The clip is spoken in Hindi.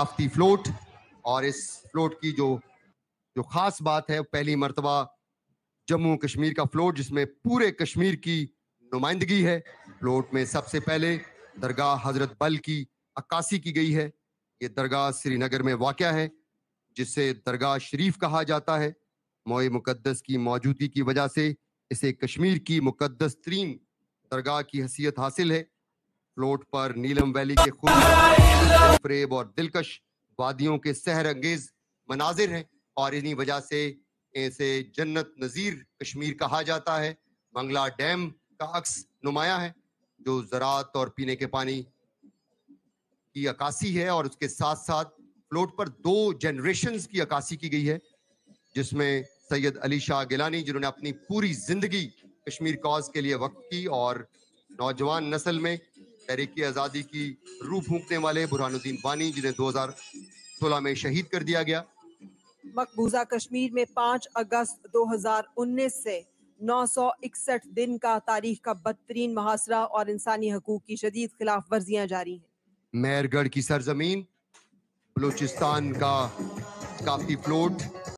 आफ्ती फ्लोट, और इस फ्लोट की जो ख़ास बात है, पहली मरतबा जम्मू कश्मीर का फ्लोट जिसमें पूरे कश्मीर की नुमाइंदगी है। फ्लोट में सबसे पहले दरगाह हजरत बल की अक्कासी की गई है। ये दरगाह श्रीनगर में वाक़या है, जिसे दरगाह शरीफ कहा जाता है। मोए मुकद्दस की मौजूदगी की वजह से इसे कश्मीर की मुकद्दस तरीन दरगाह की हैसियत हासिल है। फ्लोट पर नीलम वैली के खूबसूरत फरेब और दिलकश वादियों के सहर अंगेज मनाजिर हैं, और इन्हीं वजह से इसे जन्नत नज़ीर कश्मीर कहा जाता है। मंगला डैम का अक्स नुमाया है, जो ज़राअत और पीने के पानी की अक्कासी है, और उसके साथ साथ फ्लोट पर 2 जनरेशंस की अक्कासी की गई है, जिसमें सैयद अली शाह गिलानी, जिन्होंने अपनी पूरी ज़िंदगी कश्मीर कॉज के लिए वक्त की, और नौजवान नस्ल में तहरीक आज़ादी की रूह फूंकने वाले बुरहानुद्दीन बानी, जिन्हें 2016 में शहीद कर दिया गया। मकबूजा कश्मीर में 5 अगस्त 2019 से 961 दिन का तारीख का बदतरीन मुहासरा और इंसानी हकूक की शदीद खिलाफ वर्जियाँ जारी हैं। मेहरगढ़ की सरजमीन बलूचिस्तान का काफी फ्लोट